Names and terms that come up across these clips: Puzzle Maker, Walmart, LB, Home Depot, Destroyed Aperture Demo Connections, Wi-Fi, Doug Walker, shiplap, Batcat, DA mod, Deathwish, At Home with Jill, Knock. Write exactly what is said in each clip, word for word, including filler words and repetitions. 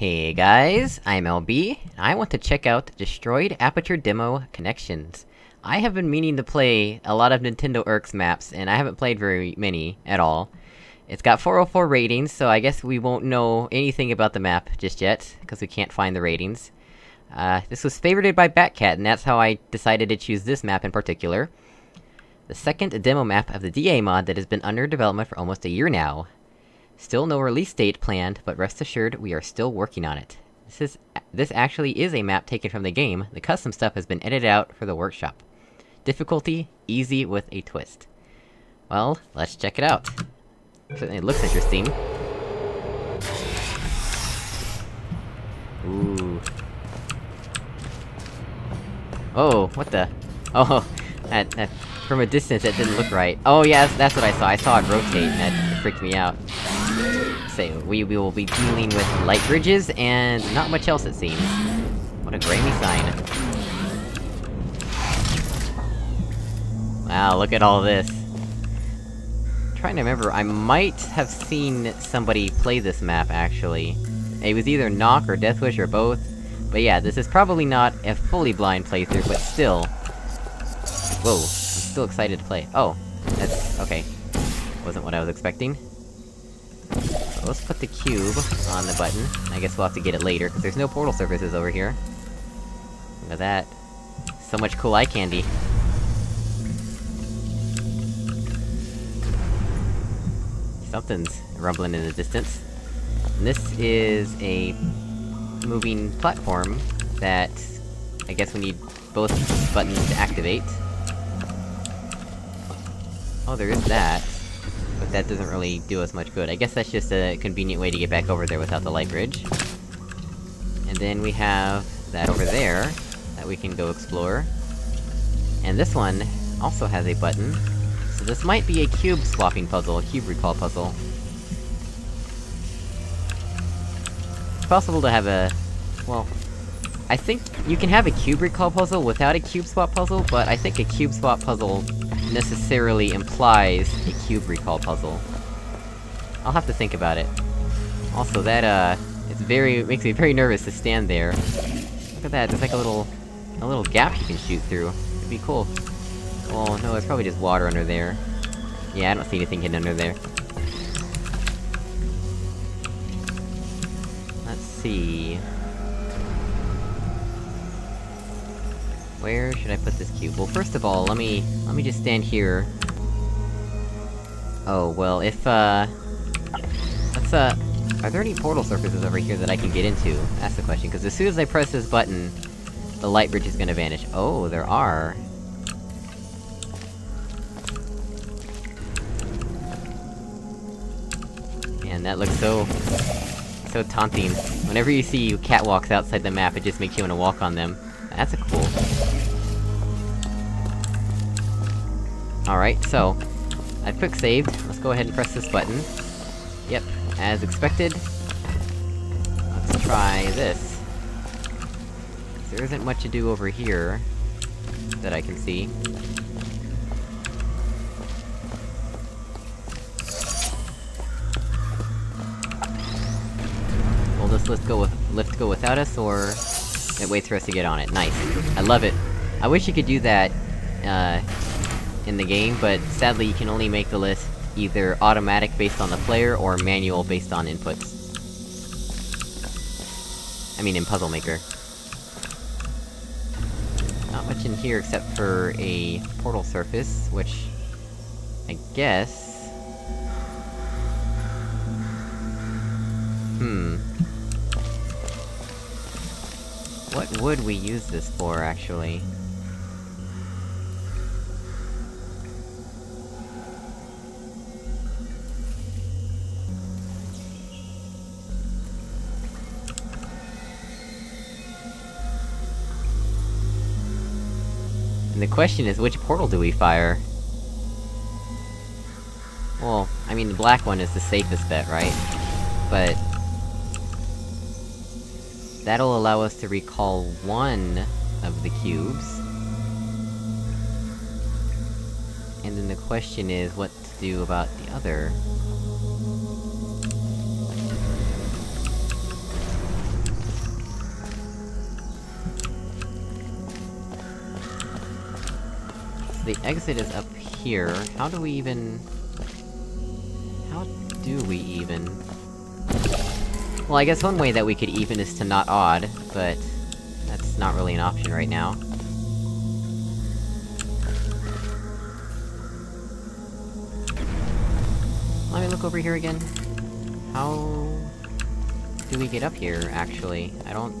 Hey guys, I'm L B, and I want to check out Destroyed Aperture Demo Connections. I have been meaning to play a lot of Nintendo E R C's maps, and I haven't played very many at all. It's got four oh four ratings, so I guess we won't know anything about the map just yet, because we can't find the ratings. Uh, this was favorited by Batcat, and that's how I decided to choose this map in particular. The second demo map of the D A mod that has been under development for almost a year now. Still no release date planned, but rest assured we are still working on it. This is- this actually is a map taken from the game. The custom stuff has been edited out for the workshop. Difficulty, easy with a twist. Well, let's check it out. Certainly looks interesting. Ooh. Oh, what the- Oh, that- that- from a distance that didn't look right. Oh yeah, that's, that's what I saw. I saw it rotate and that freaked me out. So, we, we will be dealing with light bridges and not much else it seems. What a grainy sign. Wow, look at all this. I'm trying to remember, I might have seen somebody play this map actually. It was either Knock or Deathwish or both. But yeah, this is probably not a fully blind playthrough, but still. Whoa. I'm still excited to play. Oh, that's- okay. Wasn't what I was expecting. So let's put the cube on the button. I guess we'll have to get it later, because there's no portal surfaces over here. Look at that. So much cool eye candy. Something's rumbling in the distance. And this is a moving platform that I guess we need both buttons to activate. Oh, there is that. But that doesn't really do us much good. I guess that's just a convenient way to get back over there without the light bridge. And then we have that over there, that we can go explore. And this one also has a button. So this might be a cube swapping puzzle, a cube recall puzzle. It's possible to have a... well... I think you can have a cube recall puzzle without a cube swap puzzle, but I think a cube swap puzzle necessarily implies a cube recall puzzle. I'll have to think about it. Also, that, uh... it's very- makes me very nervous to stand there. Look at that, there's like a little- a little gap you can shoot through. It'd be cool. Oh no, there's probably just water under there. Yeah, I don't see anything hidden under there. Let's see... where should I put this cube? Well, first of all, let me- let me just stand here. Oh, well, if, uh... let's, uh... are there any portal surfaces over here that I can get into? That's the question, because as soon as I press this button, the light bridge is gonna vanish. Oh, there are! Man, that looks so... so taunting. Whenever you see catwalks outside the map, it just makes you wanna walk on them. That's a cool. Alright, so... I've quick saved. Let's go ahead and press this button. Yep, as expected. Let's try this. There isn't much to do over here... that I can see. Will this lift go, with lift go without us, or...? It waits for us to get on it. Nice. I love it. I wish you could do that, uh, in the game, but sadly you can only make the list either automatic based on the player, or manual based on inputs. I mean in Puzzle Maker. Not much in here except for a portal surface, which... I guess... Hmm... what would we use this for, actually? And the question is, which portal do we fire? Well, I mean the black one is the safest bet, right? But... that'll allow us to recall one of the cubes. And then the question is what to do about the other. the exit is up here. How do we even... How do we even... Well, I guess one way that we could even is to not odd, but... that's not really an option right now. Let me look over here again. How... do we get up here, actually? I don't...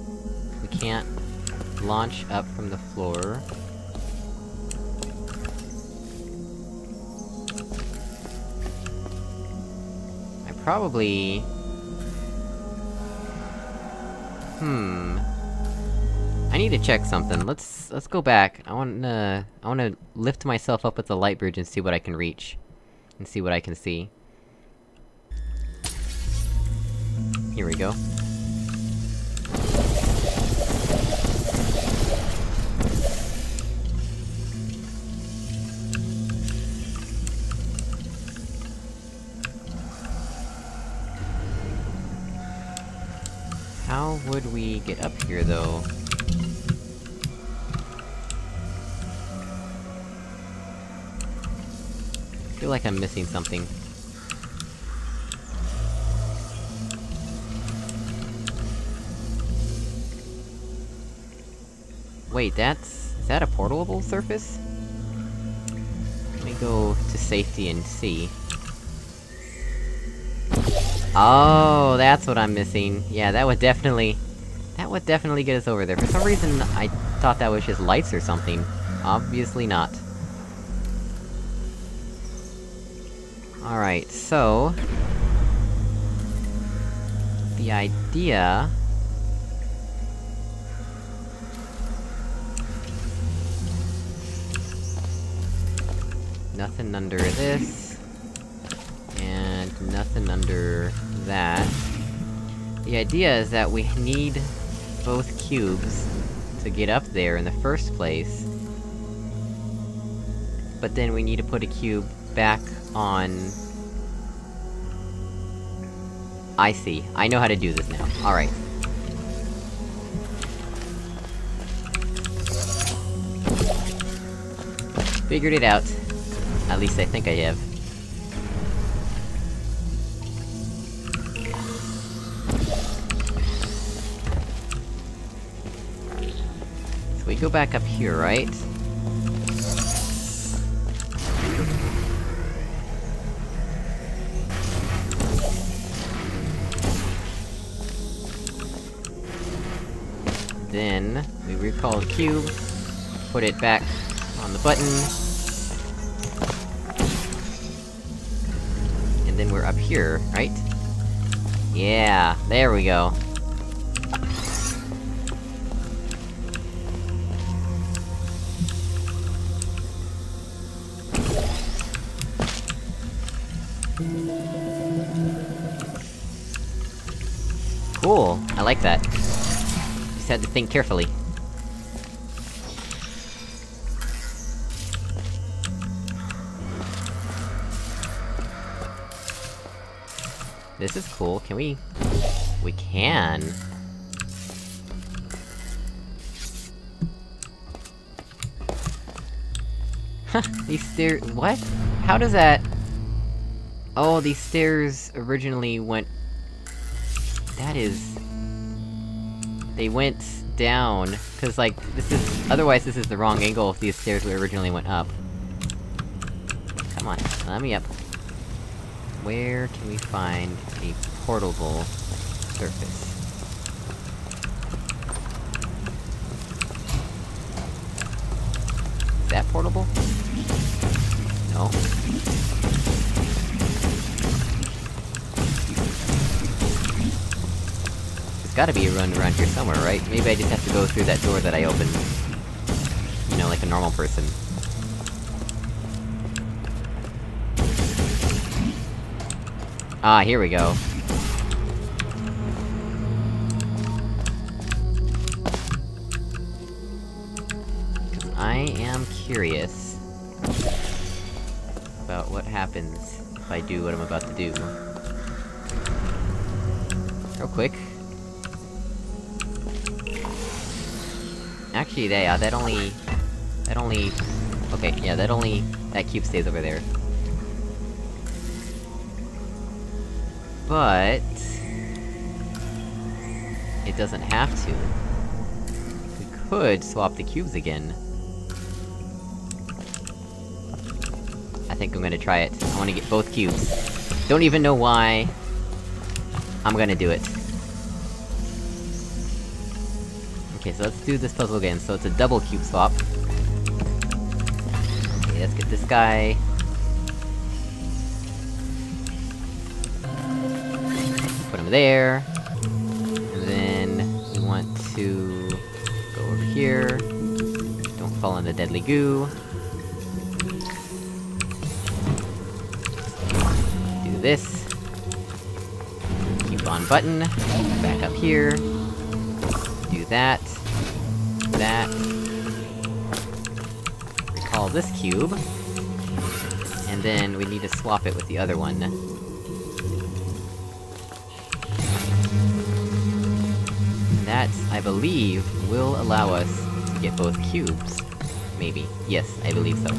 we can't... launch up from the floor. I probably... Hmm... I need to check something. Let's- let's go back. I wanna... I wanna lift myself up at the light bridge and see what I can reach. And see what I can see. Here we go. How would we get up here, though? I feel like I'm missing something. Wait, that's... is that a portalable surface? Let me go to safety and see. Oh, that's what I'm missing. Yeah, that would definitely... that would definitely get us over there. For some reason, I thought that was just lights or something. Obviously not. Alright, so... the idea... nothing under this... and nothing under that. The idea is that we need both cubes to get up there in the first place. But then we need to put a cube back on... I see. I know how to do this now. Alright. Figured it out. At least I think I have. So we go back up here, right? Then, we recall the cube, put it back on the button. Then we're up here, right? Yeah, there we go. Cool, I like that. Just had to think carefully. This is cool, can we... we can! Huh, these stairs... what? How does that... oh, these stairs originally went... that is... they went down, cause like, this is... otherwise this is the wrong angle if these stairs originally went up. Come on, let me up. Where can we find a portable surface? Is that portable? No. There's gotta be a run around here somewhere, right? Maybe I just have to go through that door that I opened. You know, like a normal person. Ah, here we go. Cause I am curious... about what happens if I do what I'm about to do. Real quick. Actually, yeah, that only... that only Okay, yeah, that only- that cube stays over there. But... it doesn't have to. We could swap the cubes again. I think I'm gonna try it. I wanna get both cubes. Don't even know why... I'm gonna do it. Okay, so let's do this puzzle again. So it's a double cube swap. Okay, let's get this guy... put him there... and then... we want to... go over here... don't fall in the deadly goo... do this... keep on button... back up here... do that... that... recall this cube... and then we need to swap it with the other one. That, I believe, will allow us to get both cubes. Maybe. Yes, I believe so.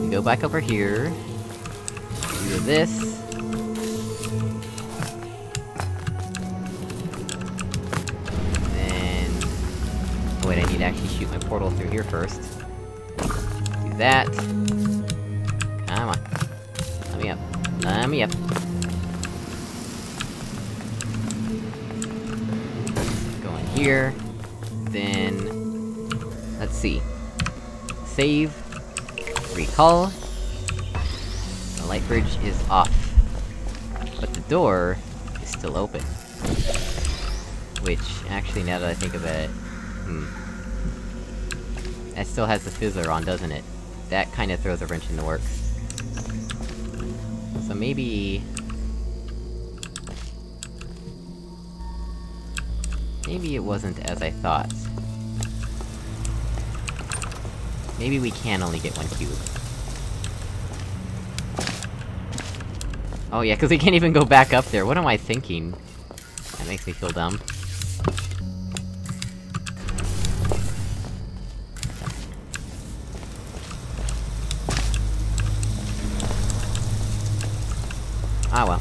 So we go back over here... do this... wait, I need to actually shoot my portal through here first. Do that. Come on. Let me up. Let me up. Go in here. Then... let's see. Save. Recall. The light bridge is off. But the door is still open. Which, actually, now that I think of it... Hmm. That still has the fizzler on, doesn't it? That kinda throws a wrench in the works. So maybe... maybe it wasn't as I thought. Maybe we can only get one cube. Oh yeah, cause we can't even go back up there, what am I thinking? That makes me feel dumb. Ah well.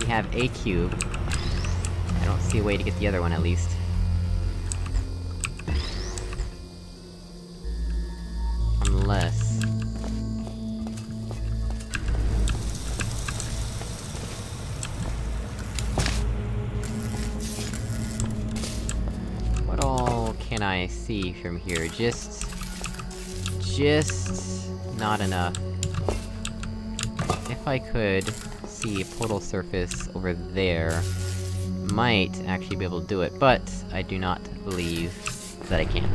We have a cube. I don't see a way to get the other one, at least. Unless... what all can I see from here? Just... just... not enough. If I could see a portal surface over there, might actually be able to do it, but I do not believe that I can.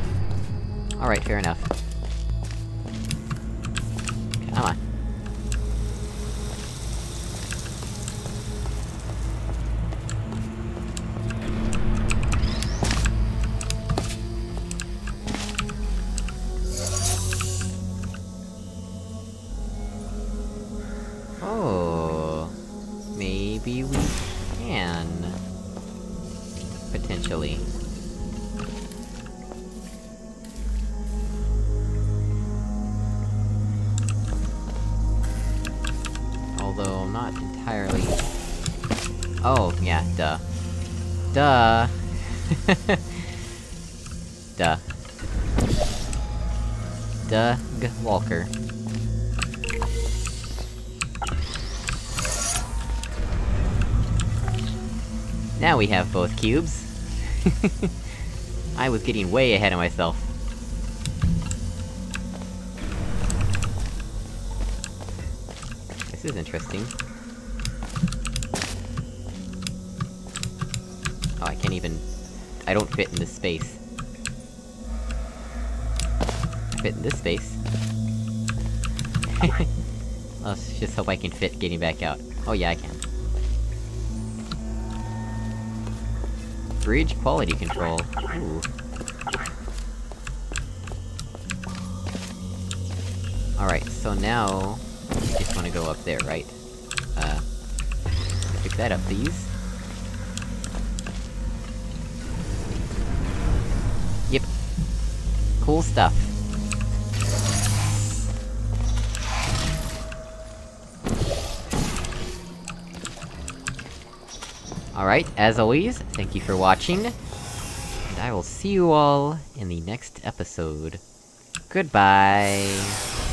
Alright, fair enough. Come on. Oh... maybe we can... potentially. Although, I'm not entirely... oh, yeah, duh. Duh! Duh. Doug Walker. Now we have both cubes! I was getting way ahead of myself. This is interesting. Oh, I can't even... I don't fit in this space. I fit in this space. Let's just hope I can fit getting back out. Oh yeah, I can. Bridge quality control. Ooh. Alright, so now... I just wanna go up there, right? Uh... Pick that up, please. Yep. Cool stuff. Alright, as always, thank you for watching, and I will see you all in the next episode. Goodbye!